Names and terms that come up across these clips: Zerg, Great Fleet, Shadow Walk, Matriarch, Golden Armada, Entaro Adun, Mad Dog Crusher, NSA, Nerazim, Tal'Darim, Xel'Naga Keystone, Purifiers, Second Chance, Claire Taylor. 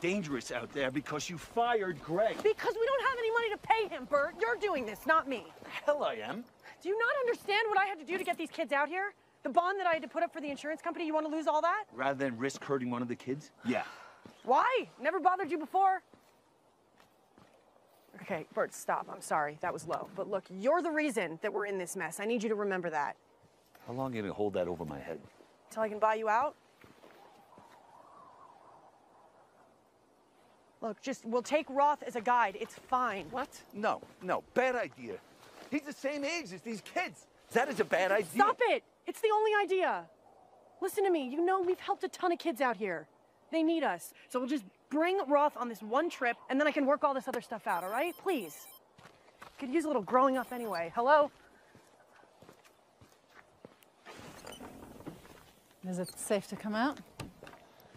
Dangerous out there because you fired Greg. Because we don't have any money to pay him, Bert. You're doing this, not me. The hell I am. Do you not understand what I had to do to get these kids out here? The bond that I had to put up for the insurance company, you want to lose all that? Rather than risk hurting one of the kids? Yeah. Why? Never bothered you before. Okay, Bert, stop. I'm sorry. That was low. But look, you're the reason that we're in this mess. I need you to remember that. How long are you going to hold that over my head? Until I can buy you out? Look, just, we'll take Roth as a guide. It's fine. What? No, no, bad idea. He's the same age as these kids. That is a bad idea. Stop it! It's the only idea. Listen to me, you know we've helped a ton of kids out here. They need us. So we'll just bring Roth on this one trip, and then I can work all this other stuff out, all right? Please. Could use a little growing up anyway. Hello? Is it safe to come out?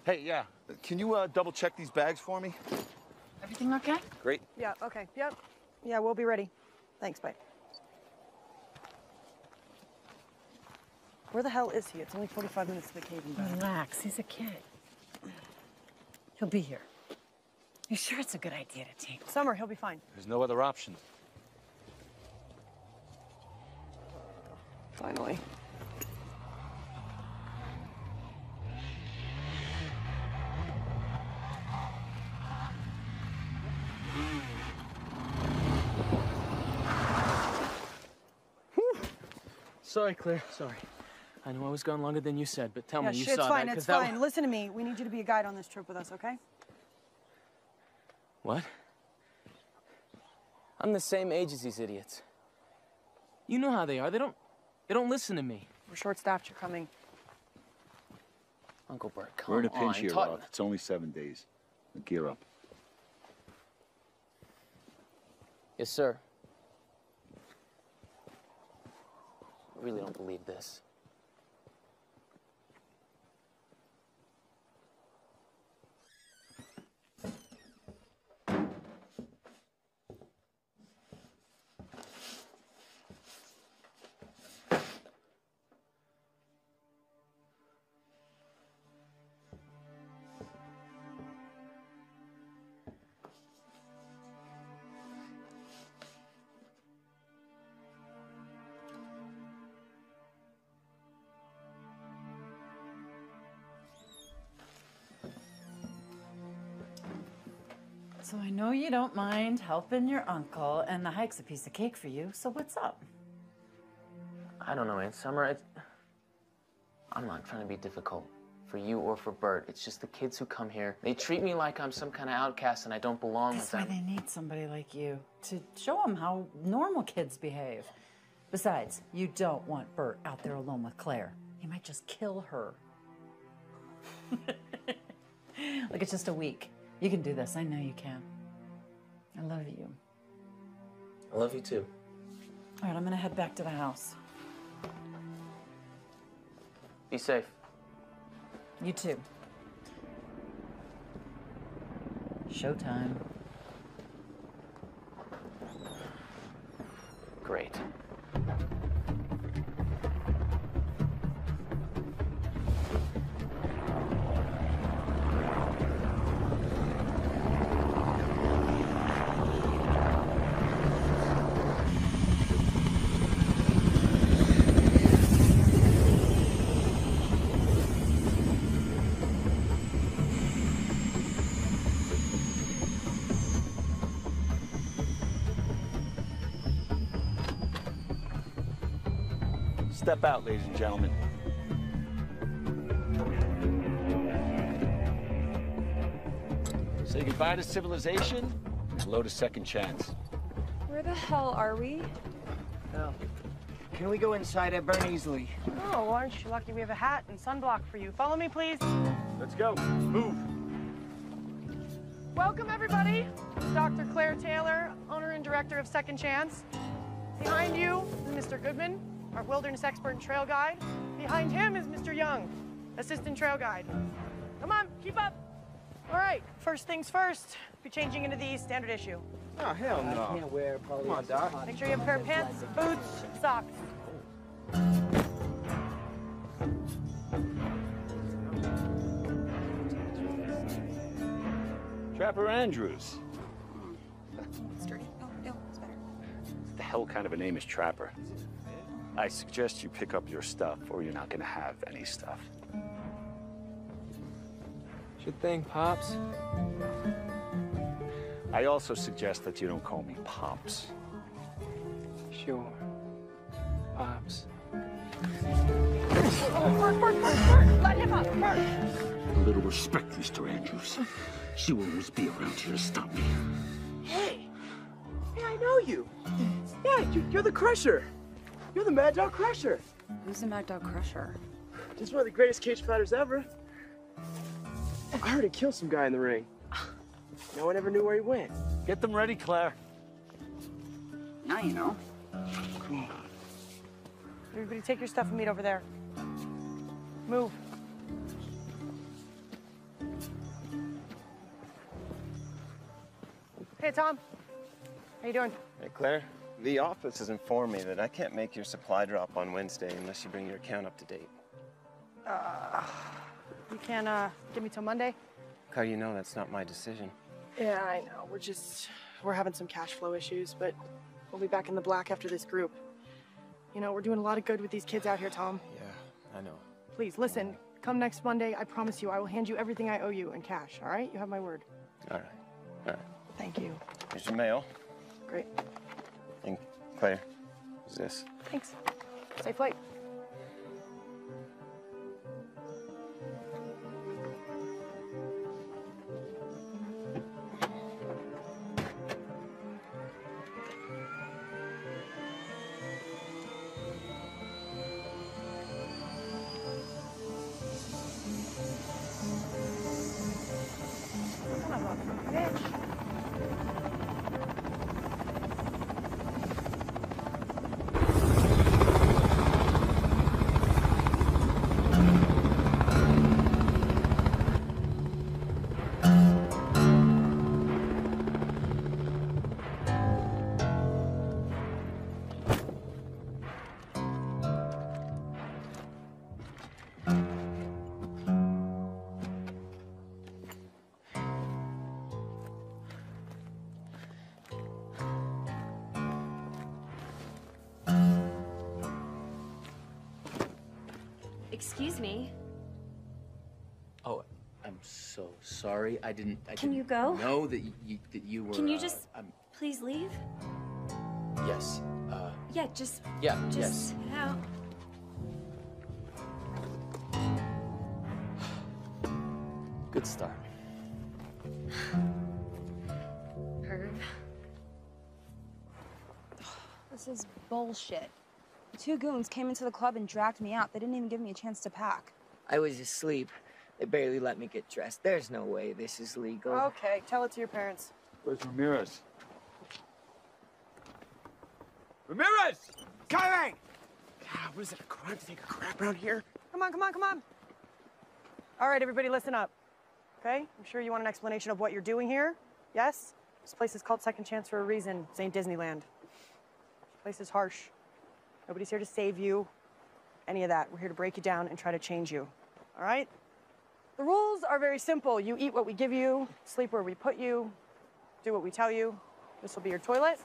Hey, yeah. Can you double check these bags for me? Everything okay? Great. Yeah, okay. Yep. Yeah, we'll be ready. Thanks, bye. Where the hell is he? It's only 45 minutes to the cave and back. Relax, he's a kid. He'll be here. You sure it's a good idea to take him? Summer, he'll be fine. There's no other option. Finally. Sorry, Claire, sorry. I know I was gone longer than you said, but tell me you saw that. Yeah, it's fine, it's fine. Listen to me, we need you to be a guide on this trip with us, okay? What? I'm the same age as these idiots. You know how they are, they don't listen to me. We're short-staffed, you're coming. Uncle Bert, come on. We're in a pinch here, Roth. It's only 7 days. Gear up. Yes, sir. I really don't believe this. So I know you don't mind helping your uncle, and the hike's a piece of cake for you, so what's up? I don't know, Aunt Summer. I'm not trying to be difficult. for you or for Bert. It's just the kids who come here. They treat me like I'm some kind of outcast and I don't belong with them. That's why they need somebody like you, to show them how normal kids behave. Besides, you don't want Bert out there alone with Claire. He might just kill her. Look, it's just a week. You can do this. I know you can. I love you. I love you too. All right, I'm gonna head back to the house. Be safe. You too. Showtime. Great. Step out, ladies and gentlemen. Say goodbye to civilization, and hello to Second Chance. Where the hell are we? Oh. Can we go inside? I burn easily. Oh, aren't you lucky we have a hat and sunblock for you? Follow me, please. Let's go. Move. Welcome, everybody. Dr. Claire Taylor, owner and director of Second Chance. Behind you, Mr. Goodman, our wilderness expert and trail guide. Behind him is Mr. Young, assistant trail guide. Come on, keep up. All right, first things first, be changing into the standard issue. Oh, hell no. I can't wear probably. Come on, Doc. Make sure you have a pair of pants, boots, socks. Trapper Andrews. It's dirty. Oh, no, it's better. What the hell kind of a name is Trapper? I suggest you pick up your stuff, or you're not gonna have any stuff. Good thing, Pops. I also suggest that you don't call me Pops. Sure. Pops. Oh, Bert. Let him up, Bert. A little respect, Mr. Andrews. She will always be around here to stop me. Hey, I know you. Yeah, you're the Crusher. You're the Mad Dog Crusher. Who's the Mad Dog Crusher? Just one of the greatest cage fighters ever. I heard he killed some guy in the ring. No one ever knew where he went. Get them ready, Claire. Now you know. Come on. Everybody take your stuff and meet over there. Move. Hey, Tom. How you doing? Hey, Claire. The office has informed me that I can't make your supply drop on Wednesday unless you bring your account up to date. You can't give me till Monday? How do you know that's not my decision? Yeah, I know. We're having some cash flow issues, but we'll be back in the black after this group. You know, we're doing a lot of good with these kids out here, Tom. Yeah, I know. Please, listen. Come next Monday, I promise you, I will hand you everything I owe you in cash, all right? You have my word. All right. All right. Thank you. Here's your mail. Great. And Claire, who's this? Thanks. Safe flight. Excuse me. Oh, I'm so sorry. I didn't know that you were. Can you just please leave? Yes. Yeah. Just. Yeah. Just. Yes. Out. Good start. Irv. This is bullshit. The two goons came into the club and dragged me out. They didn't even give me a chance to pack. I was asleep. They barely let me get dressed. There's no way this is legal. Okay, tell it to your parents. Where's Ramirez? Ramirez! Coming! God, what is it, a crime to take a crap around here? Come on, come on, come on. All right, everybody, listen up. Okay? I'm sure you want an explanation of what you're doing here. Yes? This place is called Second Chance for a reason. This ain't Disneyland. This place is harsh. Nobody's here to save you. Any of that. We're here to break you down and try to change you. All right? The rules are very simple. You eat what we give you, sleep where we put you, do what we tell you. This will be your toilet.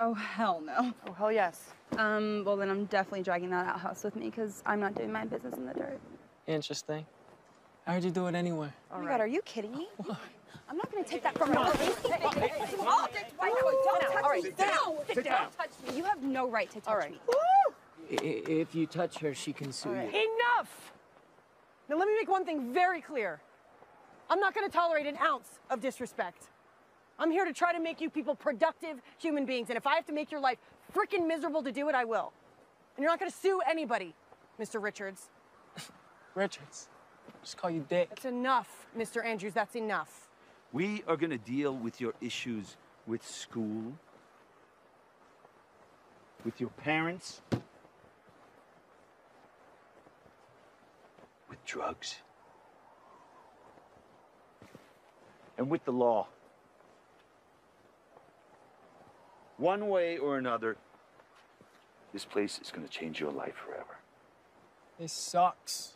Oh, hell no. Oh, hell yes. Well, then I'm definitely dragging that outhouse with me because I'm not doing my business in the dirt. Interesting. I heard you do it anyway. Oh my God, are you kidding me? What? I'm not going to take that from you. Don't touch me. Don't touch me. You have no right to touch me. If you touch her, she can sue you. Enough! Now, let me make one thing very clear. I'm not going to tolerate an ounce of disrespect. I'm here to try to make you people productive human beings, and if I have to make your life frickin' miserable to do it, I will. And you're not going to sue anybody, Mr. Richards. Richards. Just call you Dick. That's enough, Mr. Andrews. That's enough. We are going to deal with your issues with school, with your parents, with drugs, and with the law. One way or another, this place is going to change your life forever. This sucks.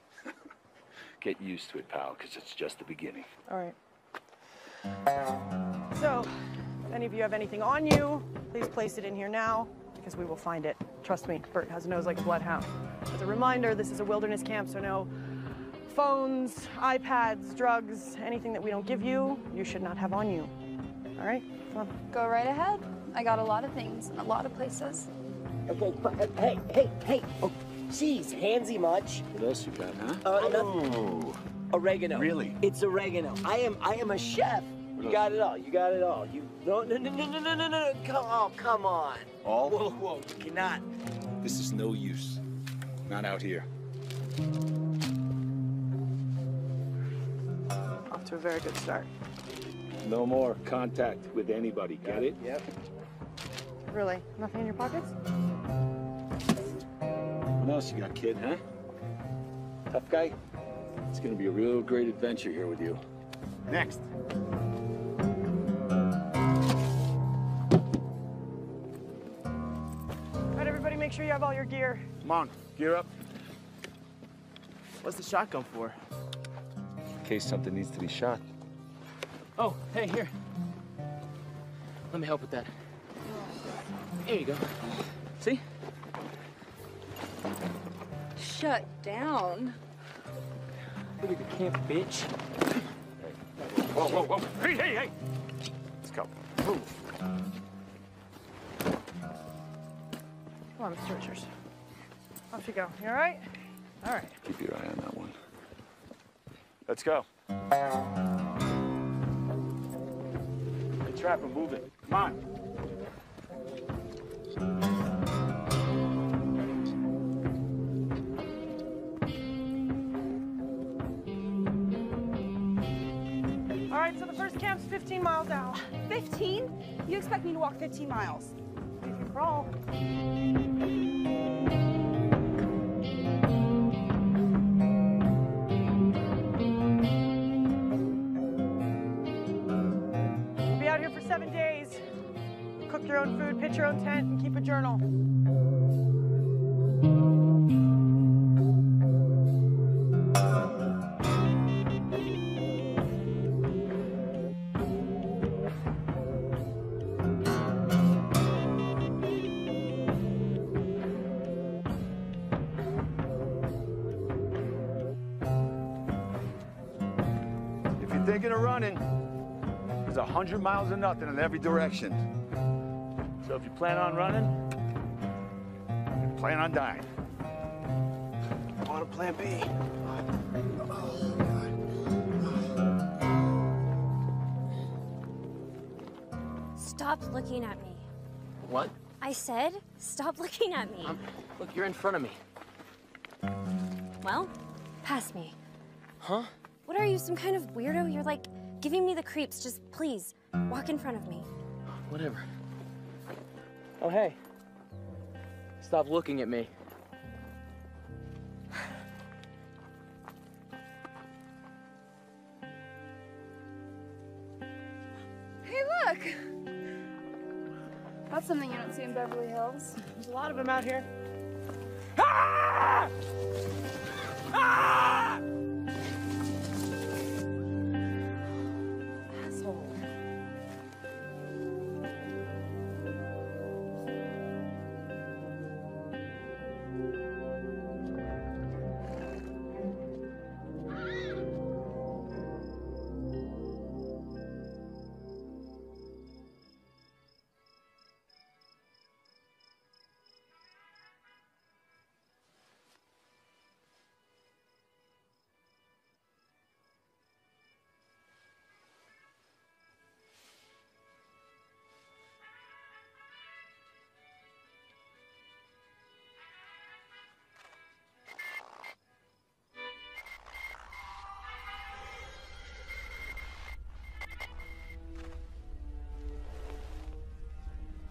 Get used to it, pal, because it's just the beginning. All right. So, if any of you have anything on you, please place it in here now, because we will find it. Trust me, Bert has a nose like a bloodhound. As a reminder, this is a wilderness camp, so no phones, iPads, drugs, anything that we don't give you, you should not have on you. All right? Come on. Go right ahead. I got a lot of things in a lot of places. Okay, but, hey. Oh. Jeez, handsy much. What else you got, huh? Oh. Oregano. Really? It's oregano. I am a chef. You got it all. You got it all. You no. Come on. All? Whoa. You cannot. This is no use. Not out here. Off to a very good start. No more contact with anybody. Got it? Yep. Really? Nothing in your pockets? What else you got, kid, huh? Tough guy? It's gonna be a real great adventure here with you. Next. All right, everybody, make sure you have all your gear. Come on, gear up. What's the shotgun for? In case something needs to be shot. Oh, hey, here. Let me help with that. There you go. See? Shut down. Look at the camp, bitch. Whoa. Hey. Let's go. Move. Come on, Mr. Richards. Off you go. You all right? All right. Keep your eye on that one. Let's go. Good trap and move it. Come on. So the first camp's 15 miles out. 15? You expect me to walk 15 miles? You can crawl. We'll be out here for 7 days. Cook your own food, pitch your own tent, and keep a journal. Thinking of running, there's 100 miles of nothing in every direction. So if you plan on running, you plan on dying. On a plan B. Oh, God. Stop looking at me. What? I said, stop looking at me. Look, you're in front of me. Well, pass me. Huh? What are you, some kind of weirdo? You're like giving me the creeps. Just please, walk in front of me. Whatever. Oh, hey. Stop looking at me. Hey, look. That's something you don't see in Beverly Hills. There's a lot of them out here. Ah! Ah!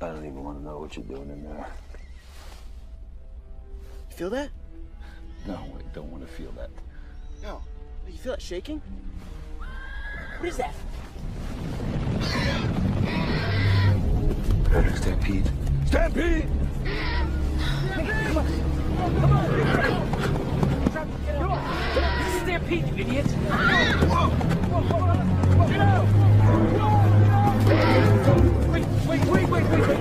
I don't even want to know what you're doing in there. You feel that? No, I don't want to feel that. No. You feel that shaking? What is that? Patrick, stampede. Stampede! Come on. Come on. Come on. This is stampede, you idiot. Whoa. Whoa. Get out. Get out. Wait. Go.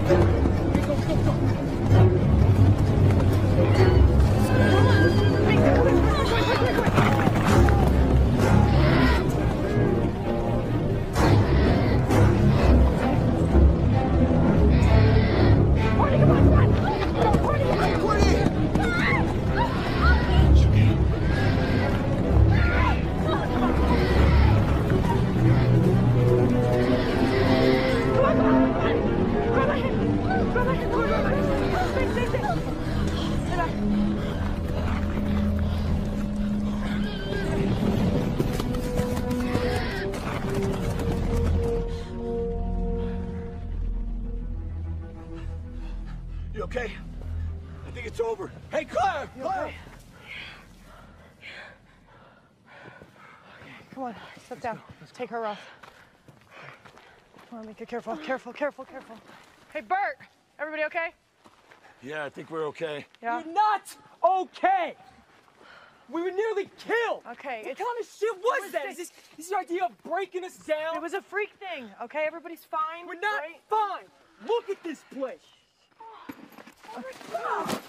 Take her off. Come on, Mika, careful. Hey, Bert, everybody okay? Yeah, I think we're okay. Yeah. We're not okay. We were nearly killed. Okay. What kind of shit was that? Is this the idea of breaking us down? It was a freak thing, okay? Everybody's fine, we're not right? Fine. Look at this place. Oh,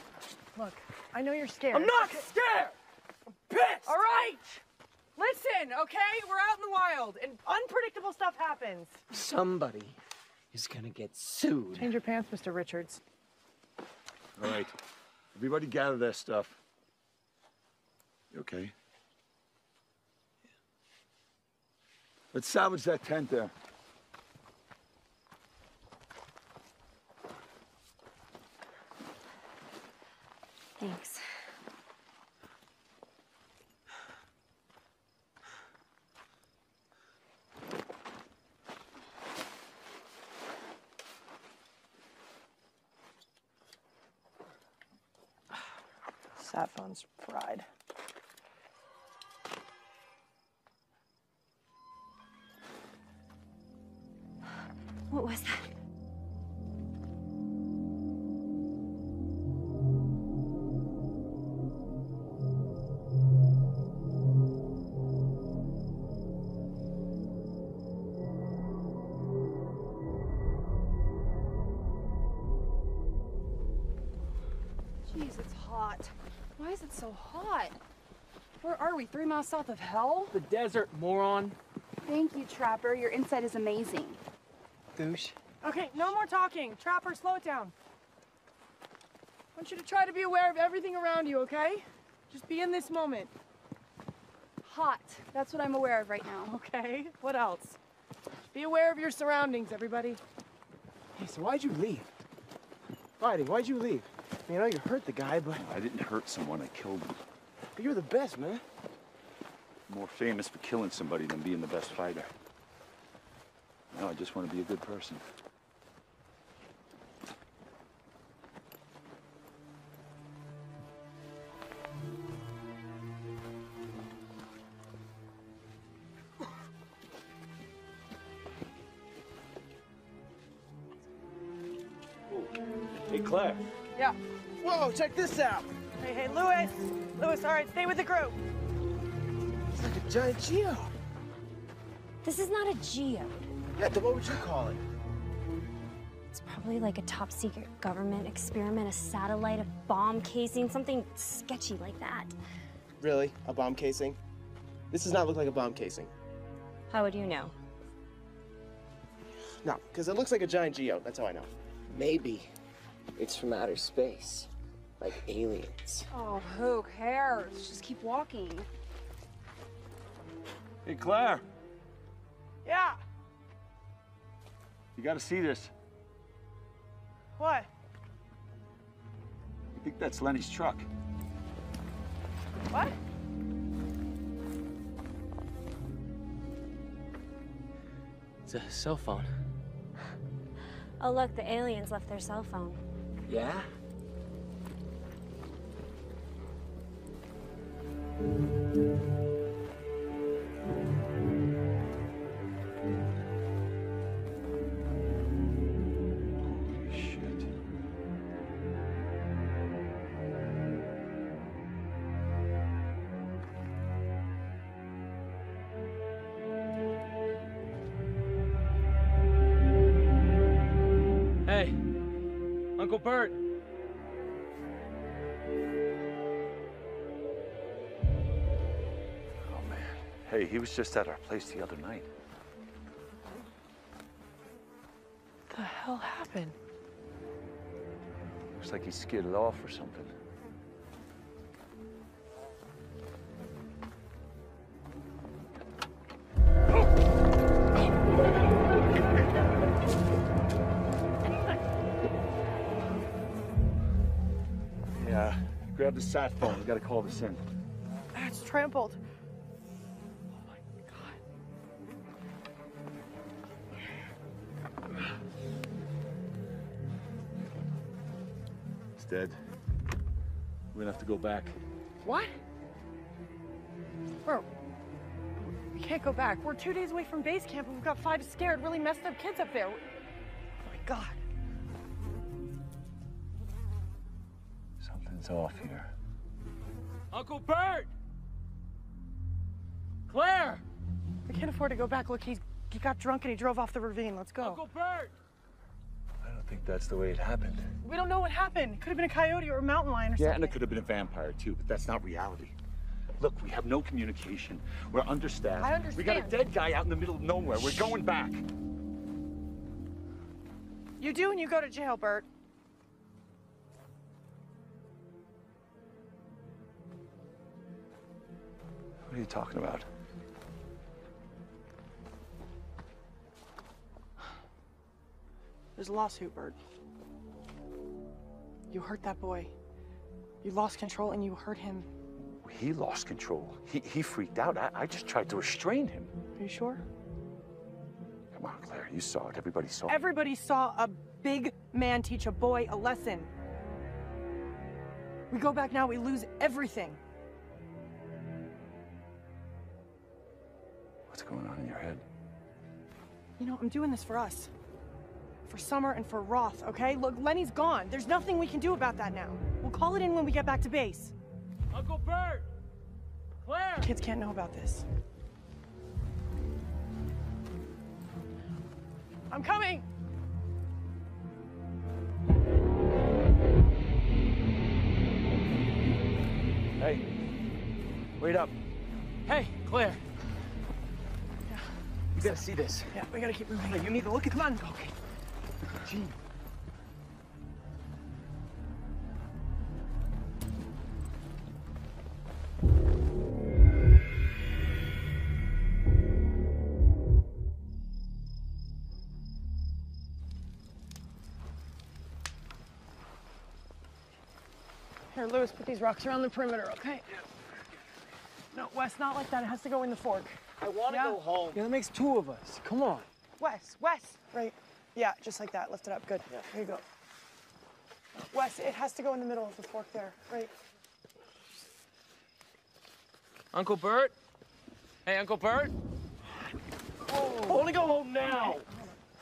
look, I know you're scared. I'm not scared. I'm pissed. All right. Listen, okay? We're out in the wild, and unpredictable stuff happens. Somebody is gonna get sued. Change your pants, Mr. Richards. All right. Everybody gather their stuff. You okay? Yeah. Let's salvage that tent there. Thanks. That phone's fried. What was that? Jeez, it's hot. Why is it so hot? Where are we? 3 miles south of hell? The desert, moron. Thank you, Trapper. Your insight is amazing. Douche. Okay, no more talking. Trapper, slow it down. I want you to try to be aware of everything around you, okay? Just be in this moment. Hot. That's what I'm aware of right now. Okay. What else? Be aware of your surroundings, everybody. Hey, so why'd you leave? Friday, why'd you leave? I mean, I know you hurt the guy, but... I didn't hurt someone, I killed him. But you're the best, man. More famous for killing somebody than being the best fighter. No, I just want to be a good person. Hey, Claire. Yeah. Whoa, check this out. Hey, hey, Louis. Louis, all right, stay with the group. It's like a giant geode. This is not a geode. Yeah, then what would you call it? It's probably like a top-secret government experiment, a satellite, a bomb casing, something sketchy like that. Really? A bomb casing? This does not look like a bomb casing. How would you know? No, because it looks like a giant geode. That's how I know. Maybe it's from outer space, like aliens. Oh, who cares? Just keep walking. Hey, Claire. Yeah? You gotta see this. What? I think that's Lenny's truck. What? It's a cell phone. Oh, look, the aliens left their cell phone. Yeah? Holy shit. Hey, Uncle Bert. Hey, he was just at our place the other night. What the hell happened? Looks like he skidded off or something. Yeah, grab the sat phone. We gotta call this in. It's trampled. Dead. We're gonna have to go back. What? Bro, we can't go back. We're 2 days away from base camp and we've got 5 scared, really messed up kids up there. Oh my God. Something's off here. Uncle Bert! Claire! We can't afford to go back. Look, he got drunk and he drove off the ravine. Let's go. Uncle Bert! I think that's the way it happened. We don't know what happened. It could have been a coyote or a mountain lion or something. Yeah, and it could have been a vampire too, but that's not reality. Look, we have no communication. We're understaffed. I understand. We got a dead guy out in the middle of nowhere. Shh. We're going back. You do and you go to jail, Bert. What are you talking about? There's a lawsuit, Bert. You hurt that boy. You lost control and you hurt him. He lost control. He freaked out. I just tried to restrain him. Are you sure? Come on, Claire. You saw it. Everybody saw it. Everybody saw a big man teach a boy a lesson. We go back now, we lose everything. What's going on in your head? You know, I'm doing this for us. For Summer and for Roth, okay? Look, Lenny's gone. There's nothing we can do about that now. We'll call it in when we get back to base. Uncle Bert! Claire! Kids can't know about this. I'm coming! Hey. Wait up. Hey, Claire. Yeah. You gotta see this. Yeah, we gotta keep moving. Hey, you need to look at... Come on. Okay. Gene. Or Lewis, put these rocks around the perimeter, okay? Yeah. No, Wes, not like that. It has to go in the fork. I want to go home. Yeah, that makes two of us. Come on. Wes, Wes. Right. Yeah, just like that. Lift it up. Good. Yeah. Here you go. Wes, it has to go in the middle of the fork there. Right. Uncle Bert? Hey, Uncle Bert? Oh. I want to go home now.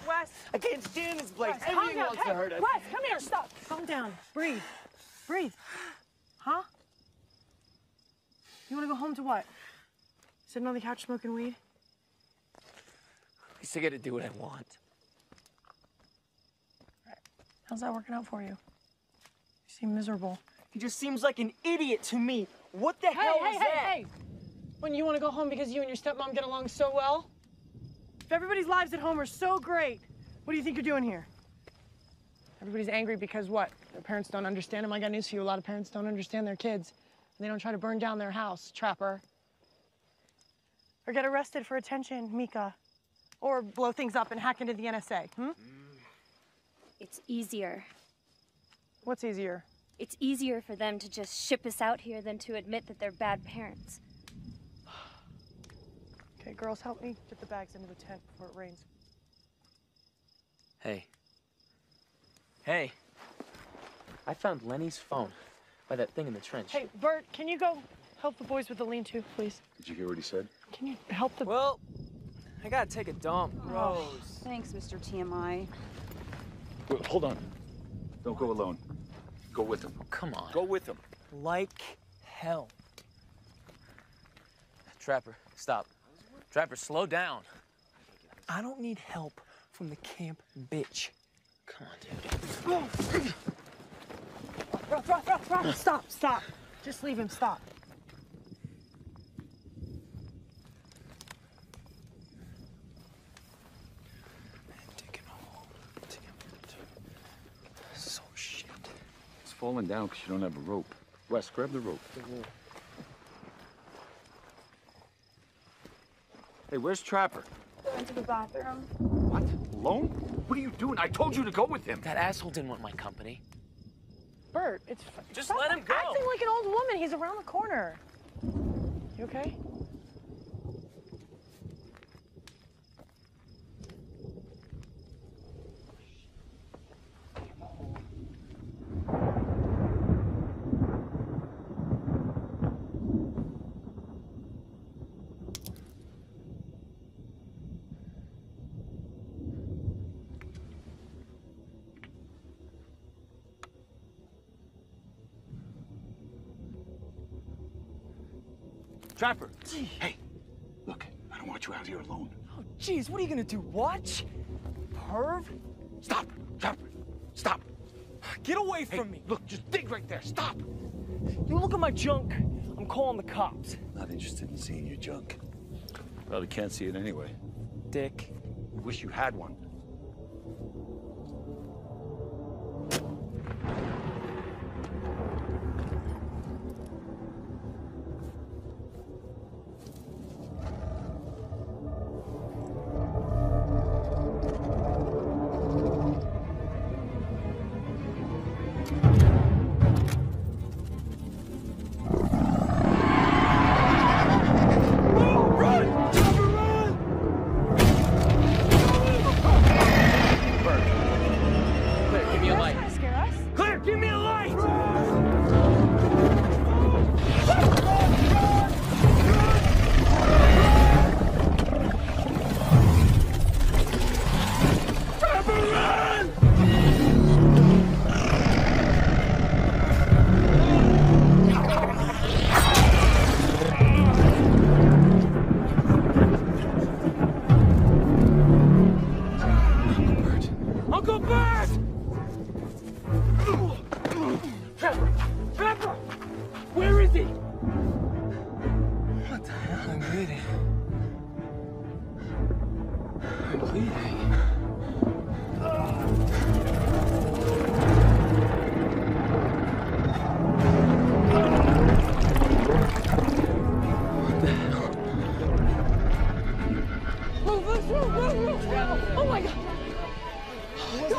Wes. I can't stand this place. Wes, everything wants to hurt us. Wes, come here. Stop. Calm down. Breathe. Breathe. Huh? You want to go home to what? Sitting on the couch smoking weed? At least I get to do what I want. Right. How's that working out for you? You seem miserable. He just seems like an idiot to me. What the hell is that? Hey, hey, hey! When you want to go home because you and your stepmom get along so well? If everybody's lives at home are so great, what do you think you're doing here? Everybody's angry because what? Their parents don't understand them. I got news for you. A lot of parents don't understand their kids. They don't try to burn down their house, Trapper. Or get arrested for attention, Mika. Or blow things up and hack into the NSA, hmm? It's easier. What's easier? It's easier for them to just ship us out here than to admit that they're bad parents. Okay, girls, help me get the bags into the tent before it rains. Hey. Hey. I found Lenny's phone. By that thing in the trench. Hey, Bert, can you go help the boys with the lean-to, please? Did you hear what he said? Can you help the... Well, I gotta take a dump. Gross. Oh, thanks, Mr. TMI. Wait, hold on. Don't go alone. Go with him. Come on. Go with him. Like hell. Trapper, stop. Trapper, slow down. I don't need help from the camp bitch. Come on, dude. Oh. Rock. Stop, stop. Just leave him, stop. Digging a hole. This is all shit. It's falling down because you don't have a rope. Wes, grab the rope. Hey, where's Trapper? He went to the bathroom. What? Alone? What are you doing? I told you to go with him. That asshole didn't want my company. Bert, it's just let him go. Acting like an old woman. He's around the corner. You okay? Trapper, hey, look, I don't want you out here alone. Oh, jeez, what are you gonna do, watch? Perv? Stop, Trapper, stop. Get away from me. Look, just dig right there, stop. You look at my junk, I'm calling the cops. Not interested in seeing your junk. Probably can't see it anyway. Dick. I wish you had one.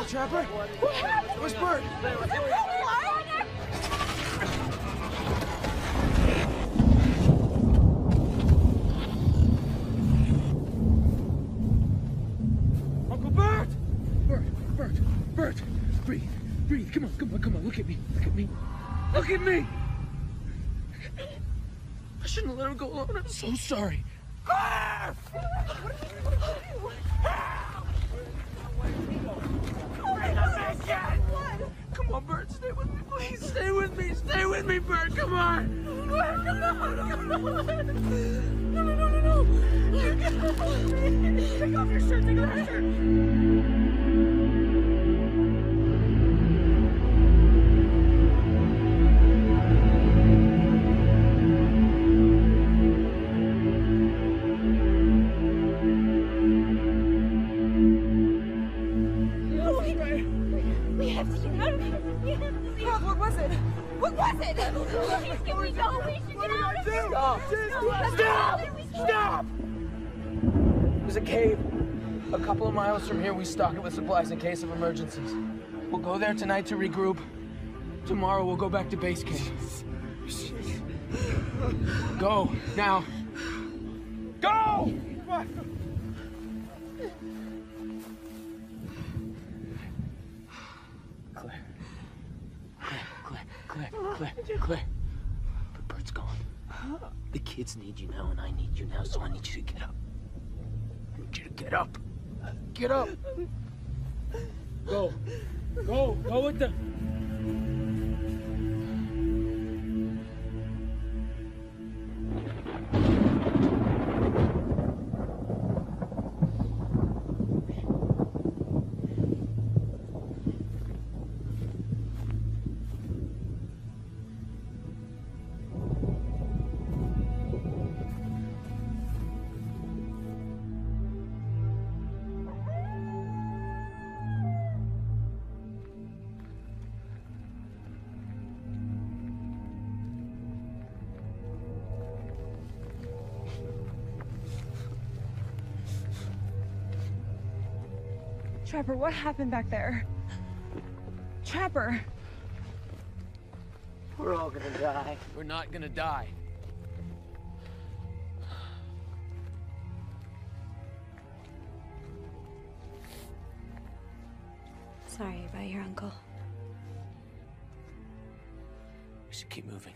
Trapper? What happened? Where's Bert? What's the problem? Look at me. I shouldn't have let her go alone. I'm so sorry. Claire! What are you doing? Help! Come on, Bert, stay with me, please. Stay with me, Bert. Come on. Come on. No. You can't help me. Take off your shirt. Take off your shirt. From here, we stock it with supplies in case of emergencies. We'll go there tonight to regroup. Tomorrow, we'll go back to base camp. Go, now. Go! Claire. But Bert's gone. The kids need you now, and I need you now, so I need you to get up. Get up! Go! Go with them! Trapper, what happened back there? Trapper! We're all gonna die. We're not gonna die. Sorry about your uncle. We should keep moving.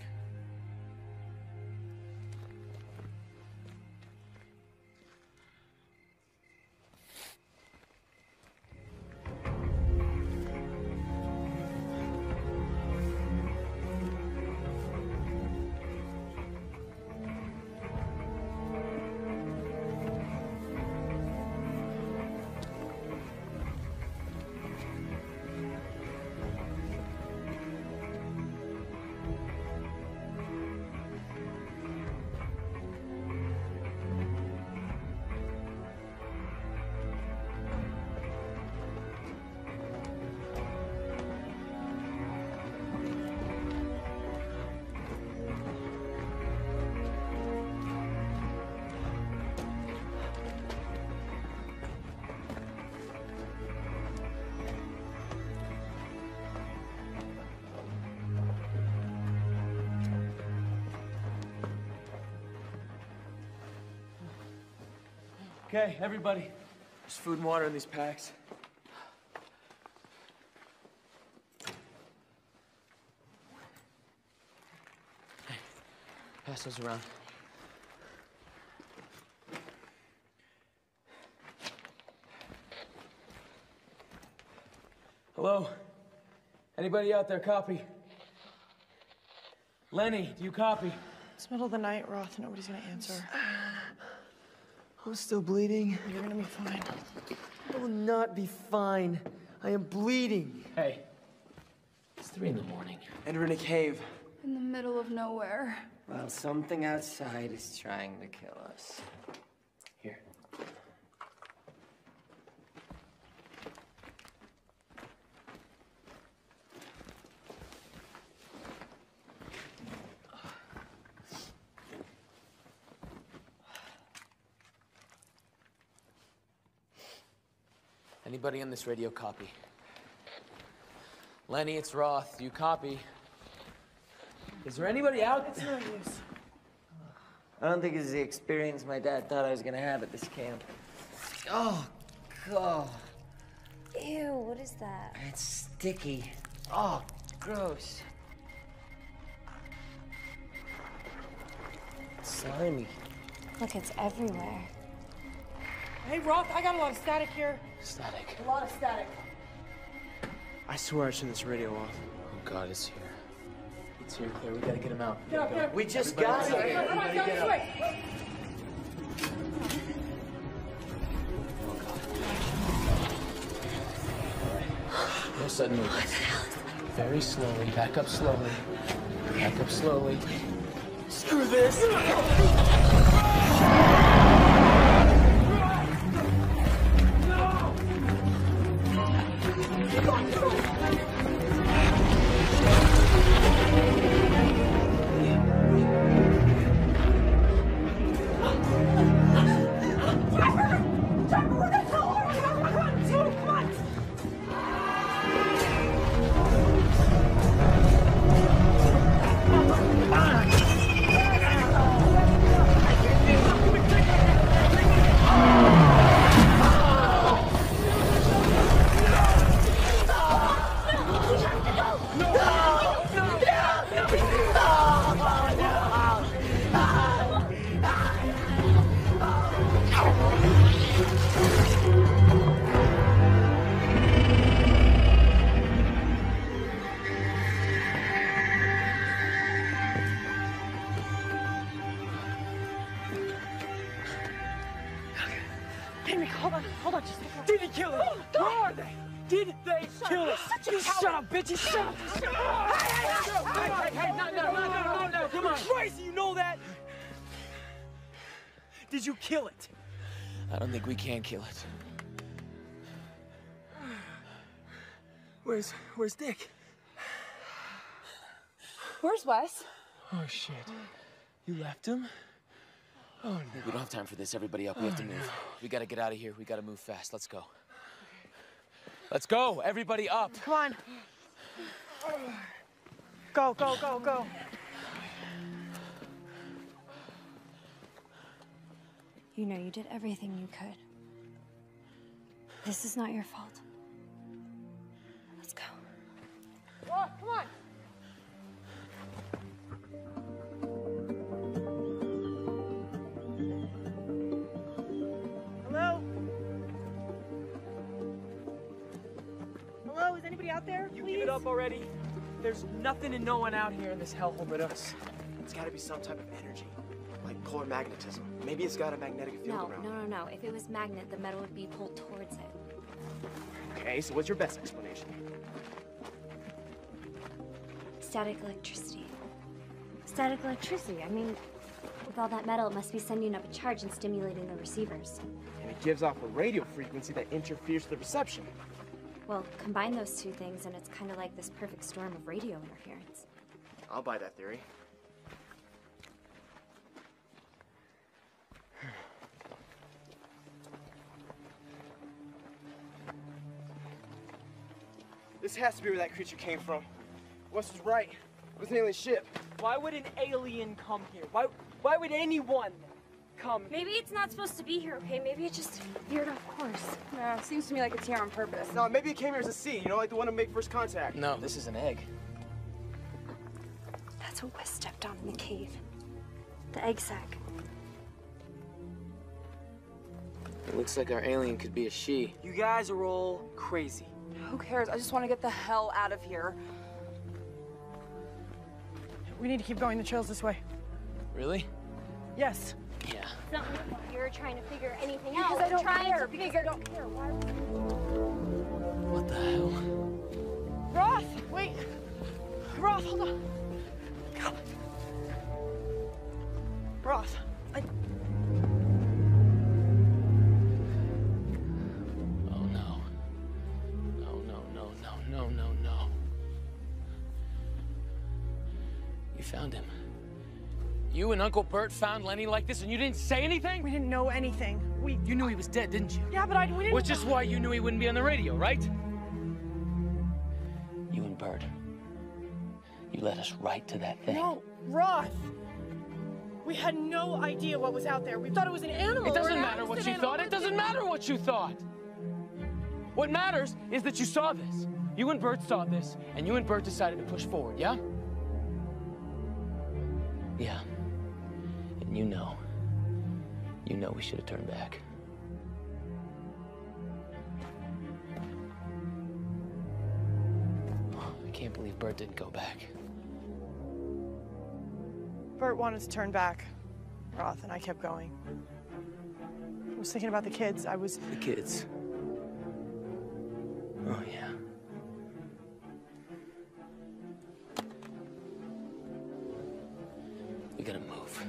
Okay, everybody. There's food and water in these packs. Hey, pass those around. Hello? Anybody out there copy? Lenny, do you copy? It's middle of the night, Roth. Nobody's gonna answer. I'm still bleeding. You're gonna be fine. I will not be fine. I am bleeding. Hey, it's 3 in the morning. And we're in a cave. In the middle of nowhere. Well, something outside is trying to kill us. Here. Anybody on this radio copy? Lenny, it's Roth. Do you copy? Is there anybody out? It's no use. I don't think it's the experience my dad thought I was gonna have at this camp. Oh, God. Ew, what is that? It's sticky. Oh, gross. Slimy. Look, it's everywhere. Hey, Roth, I got a lot of static here. Static? A lot of static. I swear I turned this radio off. Oh, God, it's here. It's here, Claire. We gotta get him out. Get up, get up. We just got it. Come on, get up. Oh, God. No sudden movement. What the hell? Very slowly. Back up slowly. Back up slowly. Screw this! Kill it. I don't think we can kill it. Where's Dick? Where's Wes? Oh shit. You left him? Oh no. We don't have time for this. Everybody up. We have to move. No. We gotta get out of here. We gotta move fast. Let's go. Let's go. Everybody up. Come on. Go, go, go, go. You know, you did everything you could. This is not your fault. Let's go. Oh, come on! Hello? Hello, is anybody out there? Please? You give it up already. There's nothing and no one out here in this hellhole but us. It's gotta be some type of energy. Like polar magnetism. Maybe it's got a magnetic field around it. No. If it was magnet, the metal would be pulled towards it. Okay, so what's your best explanation? Static electricity. Static electricity. I mean, with all that metal, it must be sending up a charge and stimulating the receivers. And it gives off a radio frequency that interferes with the reception. Well, combine those two things, and it's kind of like this perfect storm of radio interference. I'll buy that theory. This has to be where that creature came from. Wes was right. It was an alien ship. Why would an alien come here? Why would anyone come here? Maybe it's not supposed to be here, okay? Maybe it just veered off course. No, it seems to me like it's here on purpose. No, maybe it came here as a seed, you know, like the one to make first contact. No, this is an egg. That's what Wes stepped on in the cave. The egg sack. It looks like our alien could be a she. You guys are all crazy. Who cares? I just want to get the hell out of here. We need to keep going. The trail's this way. Really? Yes. Yeah. It's not my fault. You're trying to figure anything out. Because I don't care. Because I don't care. Why? What the hell? Roth! Wait. Roth, hold on. God. Roth. No. You found him. You and Uncle Bert found Lenny like this and you didn't say anything? We didn't know anything. You knew he was dead, didn't you? Yeah, but we didn't. Which is why you knew he wouldn't be on the radio, right? You and Bert. You led us right to that thing. No, Roth! We had no idea what was out there. We thought it was an animal. It doesn't matter what you thought. It doesn't matter what you thought. What matters is that you saw this. You and Bert saw this, and you and Bert decided to push forward, yeah? Yeah. And you know we should have turned back. Oh, I can't believe Bert didn't go back. Bert wanted to turn back, Roth, and I kept going. I was thinking about the kids. The kids? Oh, yeah. We gotta move.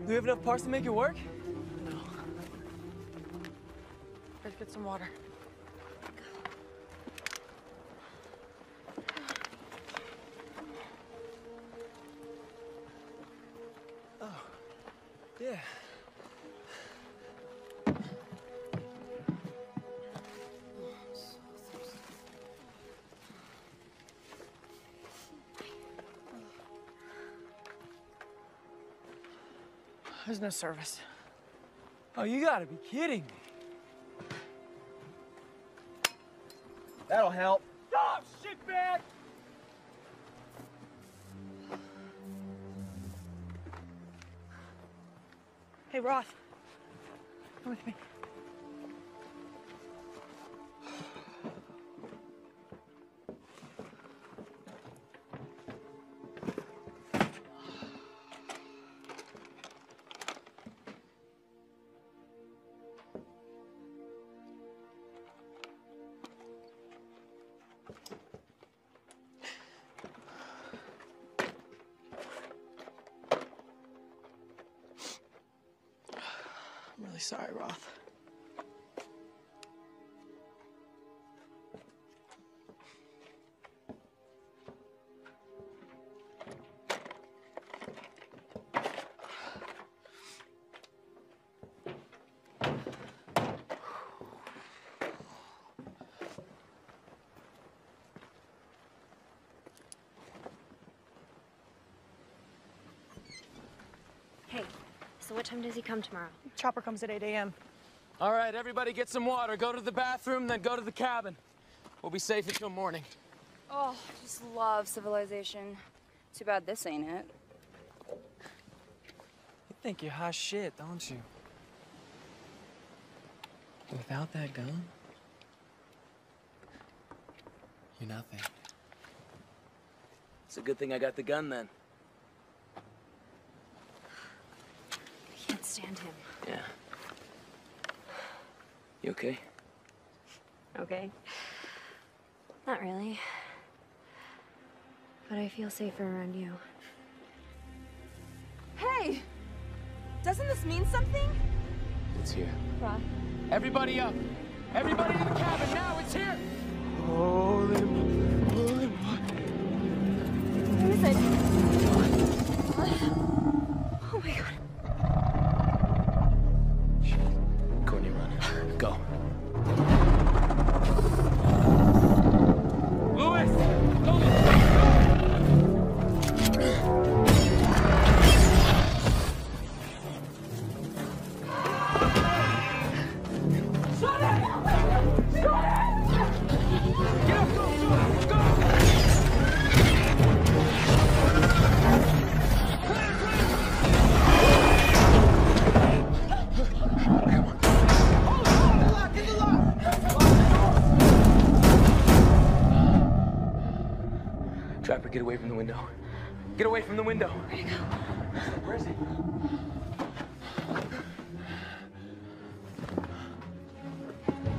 Do we have enough parts to make it work? No. Let's get some water. Oh, yeah. There's no service. Oh, you gotta be kidding me. That'll help. Stop, shitbag! Hey, Roth. Come with me. Sorry, Roth. Hey, so what time does he come tomorrow? Chopper comes at 8 a.m. All right, everybody get some water. Go to the bathroom, then go to the cabin. We'll be safe until morning. Oh, I just love civilization. Too bad this ain't it. You think you're hot shit, don't you? Without that gun, you're nothing. It's a good thing I got the gun, then. I can't stand him. Yeah. You okay? Okay. Not really. But I feel safer around you. Hey! Doesn't this mean something? It's here. Roth. Everybody up! Everybody in the cabin now! It's here! Holy moly! Holy moly! Who is it? Oh my god. But get away from the window. Get away from the window. Where'd he go? Where is he?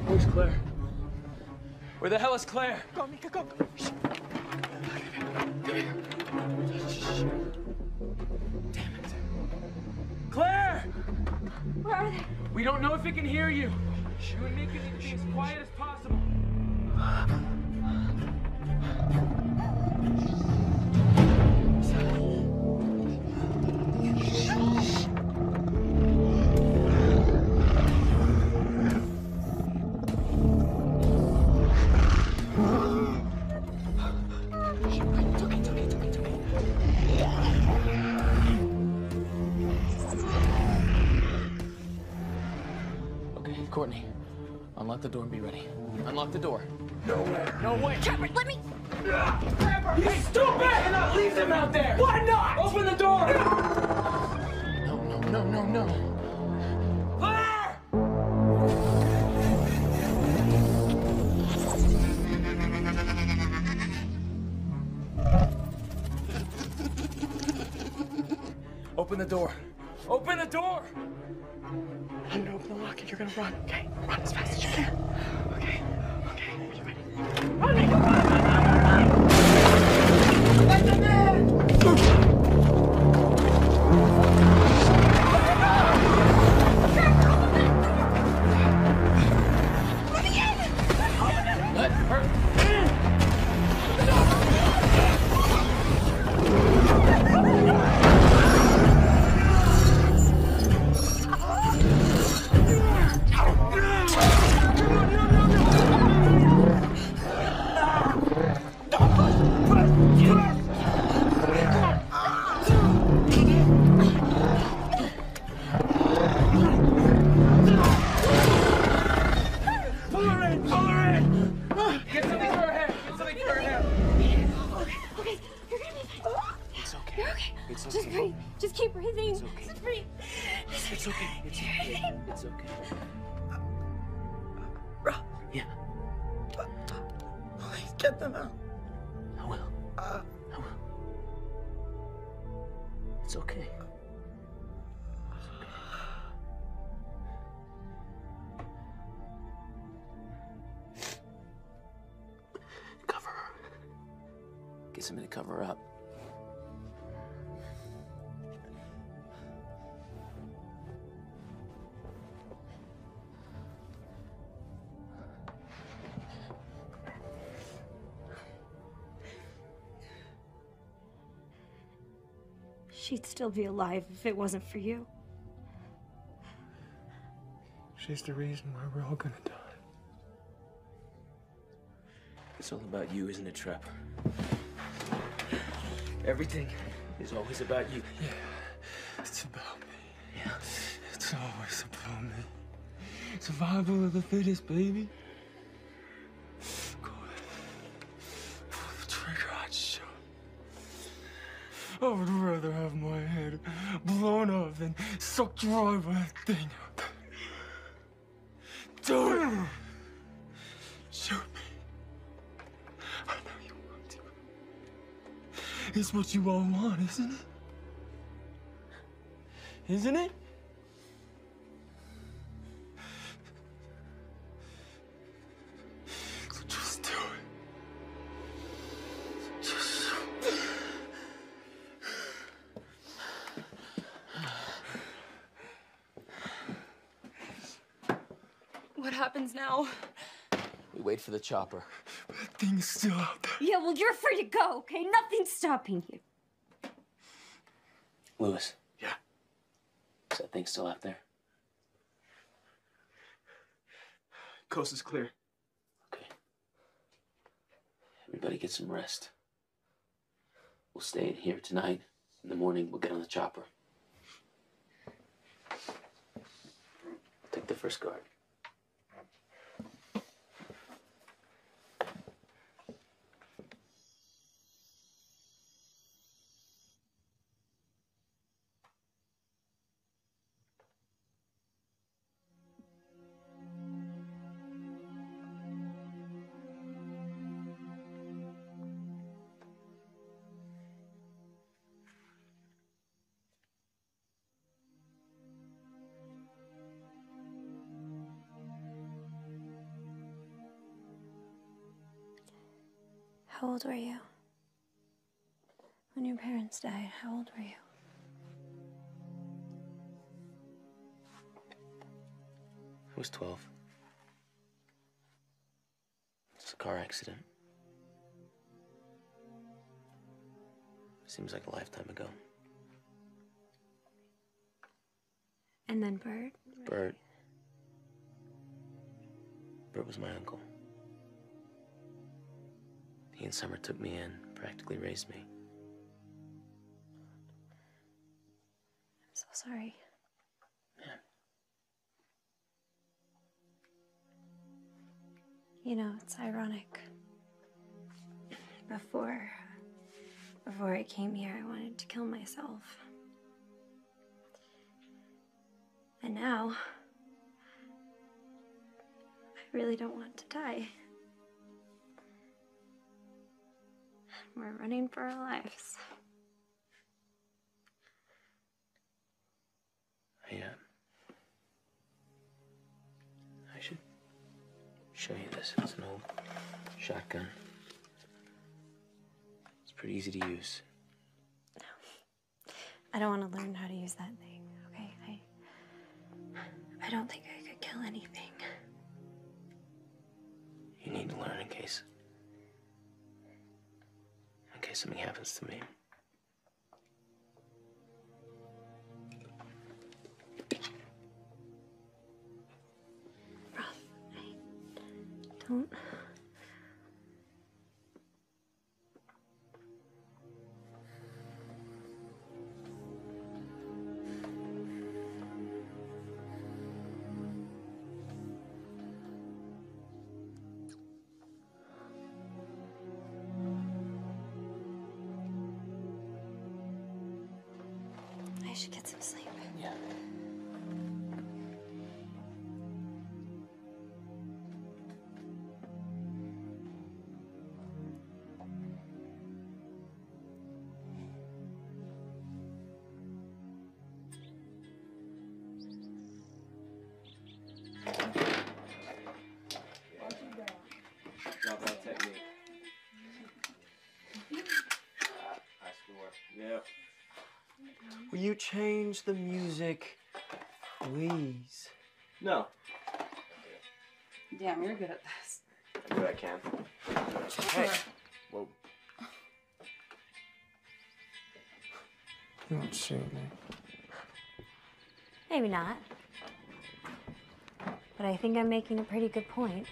Where's Claire? Where the hell is Claire? Go, Mika, go. Shh. Come here. Shh. Damn it. Claire! Where are they? We don't know if it can hear you. You and Mika need to be as quiet as possible. Courtney, unlock the door and be ready. Unlock the door. No way. No way. Trevor, let me. Trevor, he's stupid! I cannot leave them out there. Why not? Open the door. No. Open the door. Open the door. I'm gonna open the lock and you're gonna run, okay? Run as fast as you can. Okay, are you ready? Run, Mika, run! Let them in! Let me in! Let her in! Somebody to cover up. She'd still be alive if it wasn't for you. She's the reason why we're all gonna die. It's all about you, isn't it, Trapper? Everything is always about you. Yeah, it's about me. Yeah. It's always about me. Survival of the fittest, baby. Go ahead. Pull the trigger, I'd shoot. I would rather have my head blown off than sucked dry by that thing out there. Do it! Shoot me. It's what you all want, isn't it? Isn't it? So just do it. Just do it. What happens now? We wait for the chopper. That thing's still out there. Yeah, well, you're free to go, okay? Nothing's stopping you. Lewis. Yeah? Is that thing still out there? Coast is clear. Okay. Everybody get some rest. We'll stay in here tonight. In the morning, we'll get on the chopper. Take the first guard. How old were you? When your parents died, how old were you? I was 12. It's a car accident. Seems like a lifetime ago. And then Bert? Bert. Bert was my uncle. He and Summer took me in, practically raised me. I'm so sorry. Yeah. You know, it's ironic. Before I came here, I wanted to kill myself. And now, I really don't want to die. We're running for our lives. I should show you this. It's an old shotgun. It's pretty easy to use. No. I don't want to learn how to use that thing, okay? I don't think I could kill anything. You need to learn in case something happens to me. Rob, I don't... I should get some sleep. Yeah. Drop that technique. High score. Yep. Will you change the music, please? No. Damn, you're good at this. I do what I can. Hey. Whoa. Don't shoot me. Maybe not. But I think I'm making a pretty good point.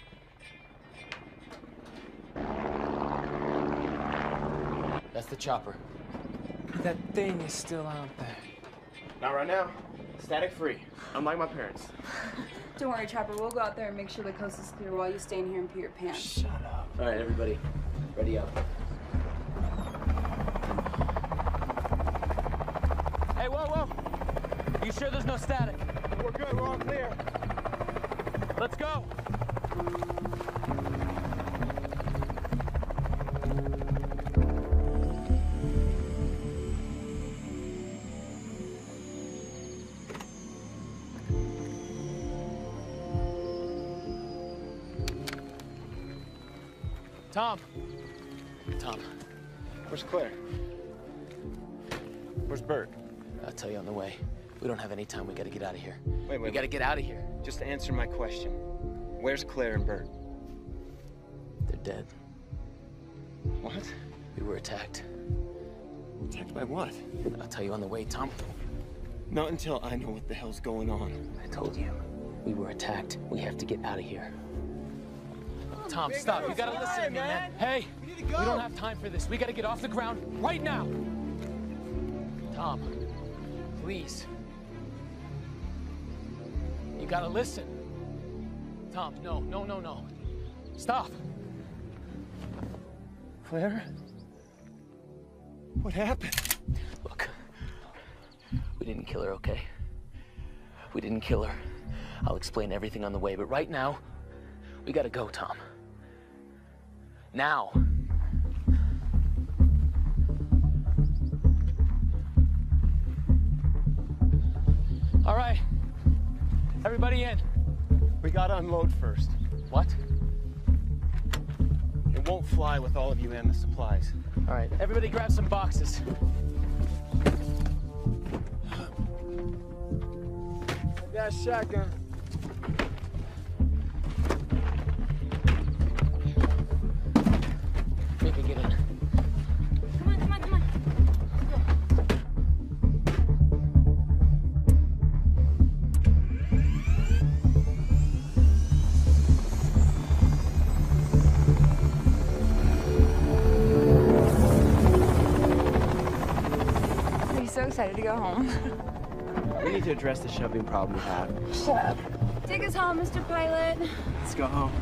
That's the chopper. That thing is still out there. Not right now. Static free. Unlike my parents. Don't worry, Chopper. We'll go out there and make sure the coast is clear while you stay in here and pee your pants. Shut up. All right, everybody. Ready up. Hey, whoa. You sure there's no static? We're good. We're all clear. Let's go. Tom, where's Claire? Where's Bert? I'll tell you on the way. We don't have any time. We gotta get out of here. Wait. We gotta get out of here. Just answer my question. Where's Claire and Bert? They're dead. What? We were attacked. Attacked by what? I'll tell you on the way, Tom. Not until I know what the hell's going on. I told you. We were attacked. We have to get out of here. Tom, stop. You gotta listen to me, man. Hey, we don't have time for this. We gotta get off the ground right now. Tom, please. You gotta listen. Tom, no. Stop. Claire? What happened? Look, we didn't kill her, okay? We didn't kill her. I'll explain everything on the way, but right now, we gotta go, Tom. Now. All right, everybody in. We gotta unload first. What? And won't fly with all of you and the supplies. All right, everybody grab some boxes. I got a shotgun. We can get in. Come on. Excited to go home. We need to address the shoving problem we have. Shut up. Take us home, Mr. Pilot. Let's go home.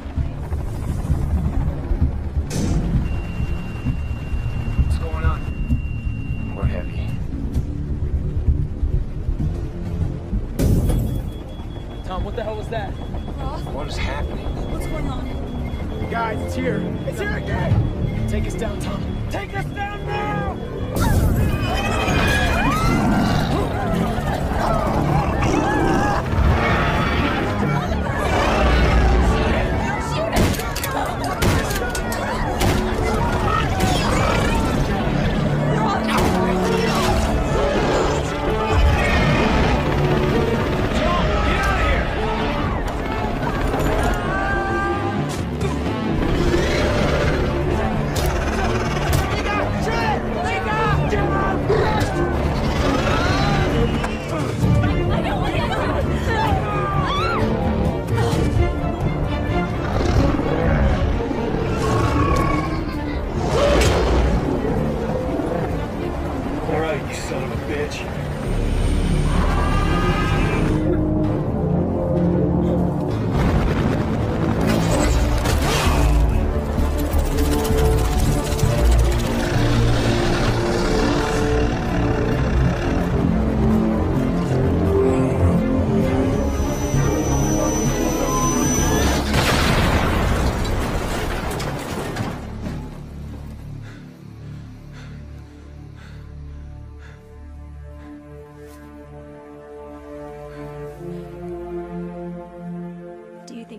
What's going on? We're heavy. Tom, what the hell was that? Ross? What is happening? What's going on? Guys, it's here. It's here again! Take us down, Tom. Take us down now!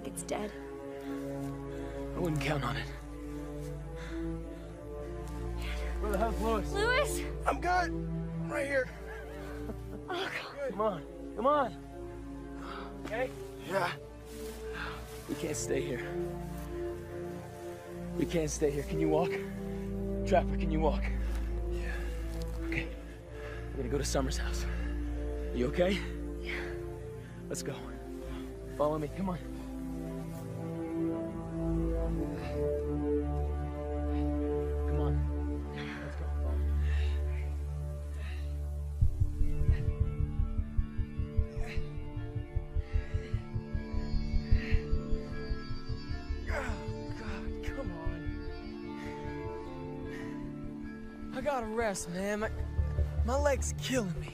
It's dead. I wouldn't count on it. Where the hell's Louis? Louis? I'm good. I'm right here. Oh, God. Good. Come on. Okay? Yeah. We can't stay here. Can you walk? Trapper, can you walk? Yeah. Okay. We're gonna go to Summer's house. Are you okay? Yeah. Let's go. Follow me. Come on. Come on. Let's go. Oh, God, come on. I gotta rest, man. My leg's killing me.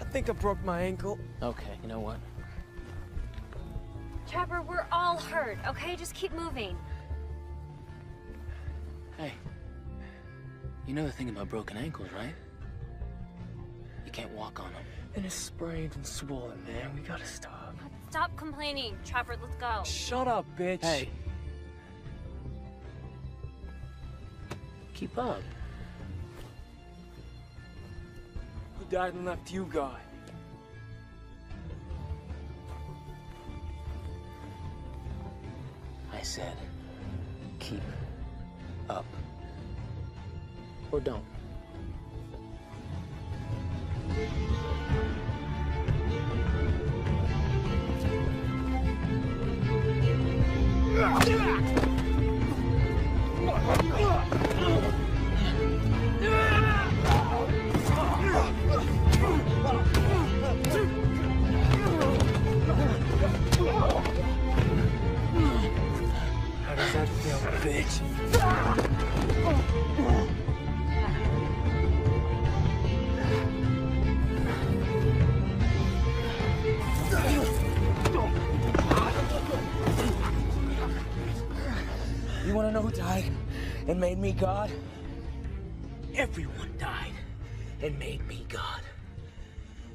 I think I broke my ankle. Okay, you know what? Trapper, we're all hurt, okay? Just keep moving. Hey, you know the thing about broken ankles, right? You can't walk on them. And it's sprained and swollen, man. We gotta stop. Stop complaining, Trapper. Let's go. Shut up, bitch. Hey. Keep up. Who died and left you, guy? I said, keep up, or don't. Bitch. You want to know who died and made me God? Everyone died and made me God.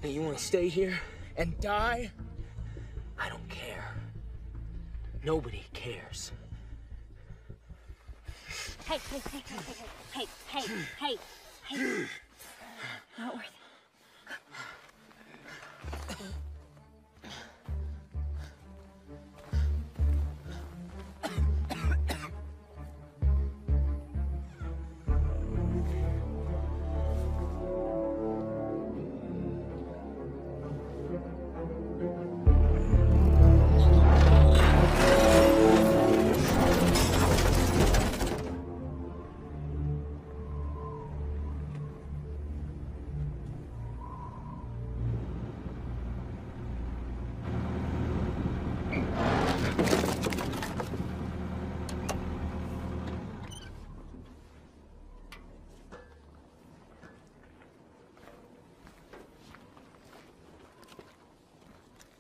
And you want to stay here and die? I don't care. Nobody cares. Hey, hey, hey, hey, hey, hey, hey, hey, hey. Not worth it.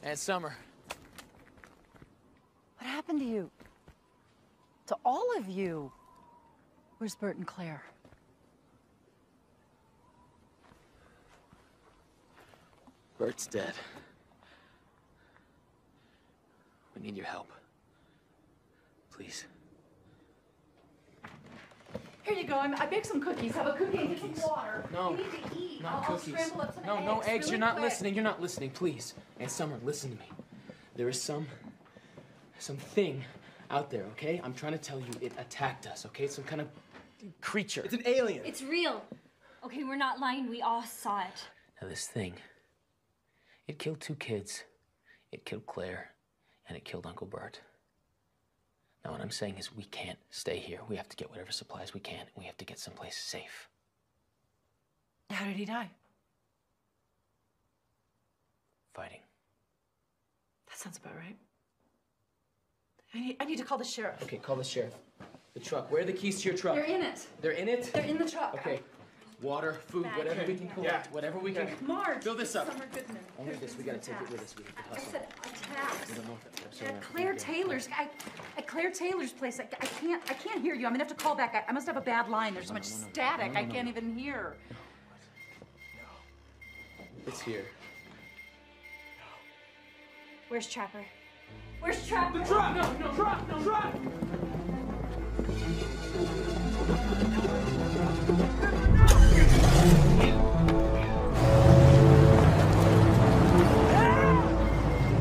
It's Summer. What happened to you? To all of you? Where's Bert and Claire? Bert's dead. We need your help. Please. Here you go. I baked some cookies. Have a cookie and get some water. No. You need to eat. Not cookies. I'll scramble up some eggs. No, eggs. Really You're not listening. You're not listening. Please. And Summer, listen to me. There is some thing out there, okay? I'm trying to tell you it attacked us, okay? Some kind of creature. It's an alien. It's real. Okay, we're not lying. We all saw it. Now this thing, it killed two kids. It killed Claire, and it killed Uncle Bert. Now, what I'm saying is we can't stay here. We have to get whatever supplies we can, and we have to get someplace safe. How did he die? Fighting. That sounds about right. I need to call the sheriff. Okay, call the sheriff. The truck. Where are the keys to your truck? They're in it. They're in it? They're in the truck. Okay. Water, food, whatever we can collect. Yeah. Whatever we can. Marge! Fill this up. Summer Goodman. Only this. We gotta take it with us. We have to hustle. I don't know if that's At Claire Taylor's place. I can't hear you. I'm gonna have to call back. I must have a bad line. There's so much static. I can't even hear. No. It's here. Where's Trapper? Where's Trapper? The truck! No, no, truck! No, truck!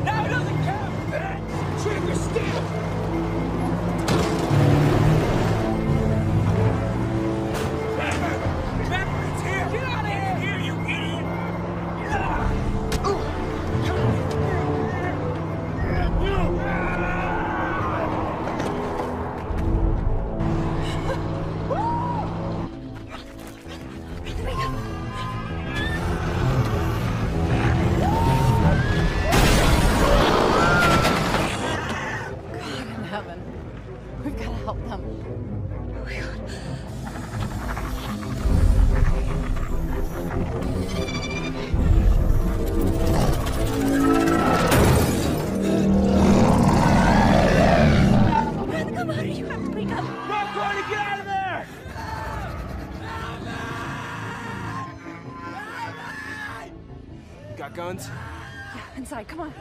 Now it doesn't count! Trigger still! Guns? Yeah, inside. Come on.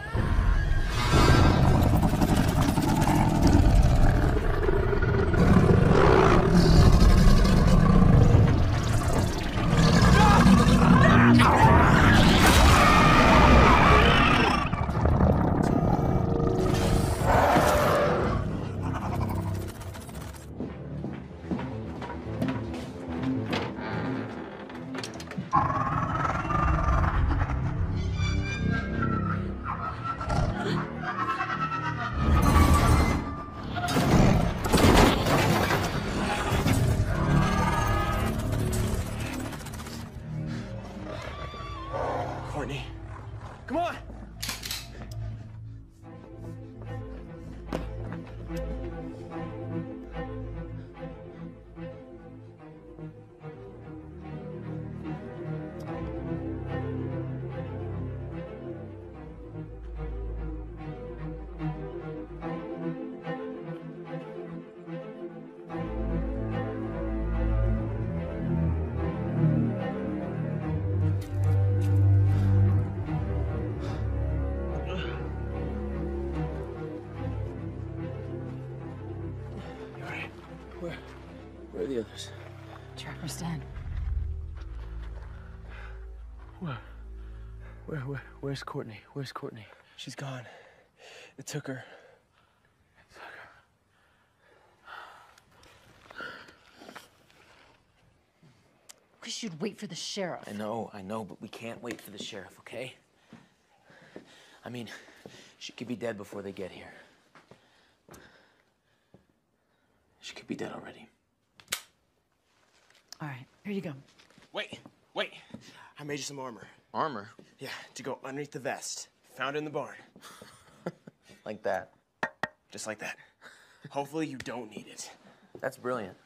Where are the others? Trapper's den. Where's Courtney? Where's Courtney? She's gone. It took her. I wish you'd wait for the sheriff. I know, but we can't wait for the sheriff, okay? I mean, she could be dead before they get here. She could be dead already. All right, here you go. Wait. I made you some armor. Armor? Yeah, to go underneath the vest. Found in the barn. Like that? Just like that. Hopefully you don't need it. That's brilliant.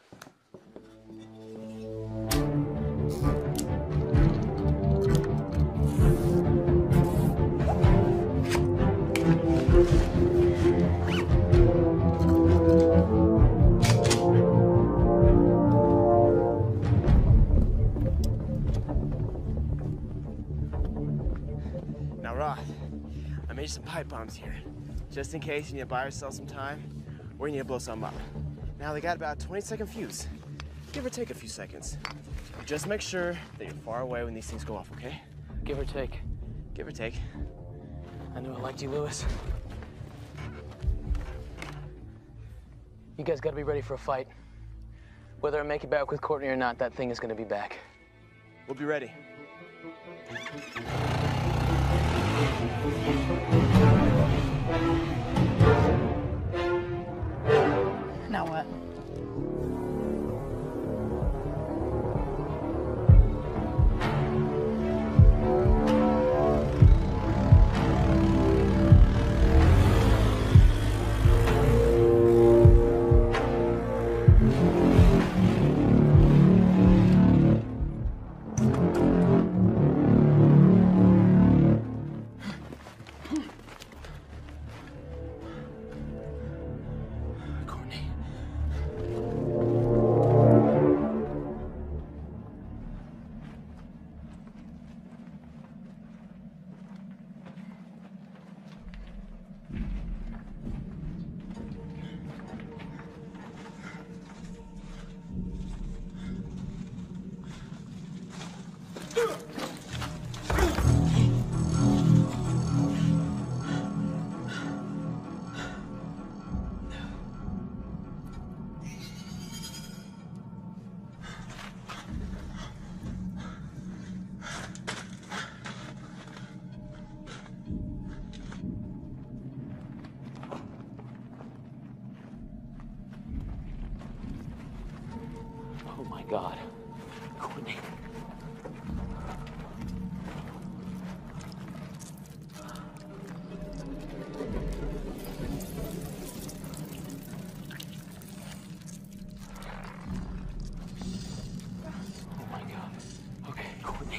Some pipe bombs here, just in case you need to buy yourself some time or you need to blow something up. Now they got about a 20-second fuse, give or take a few seconds. So just make sure that you're far away when these things go off, okay? Give or take. Give or take. I knew I liked you, Lewis. You guys gotta be ready for a fight. Whether I make it back with Courtney or not, that thing is gonna be back. We'll be ready. Now what? God. Courtney. Oh my God. Okay, Courtney.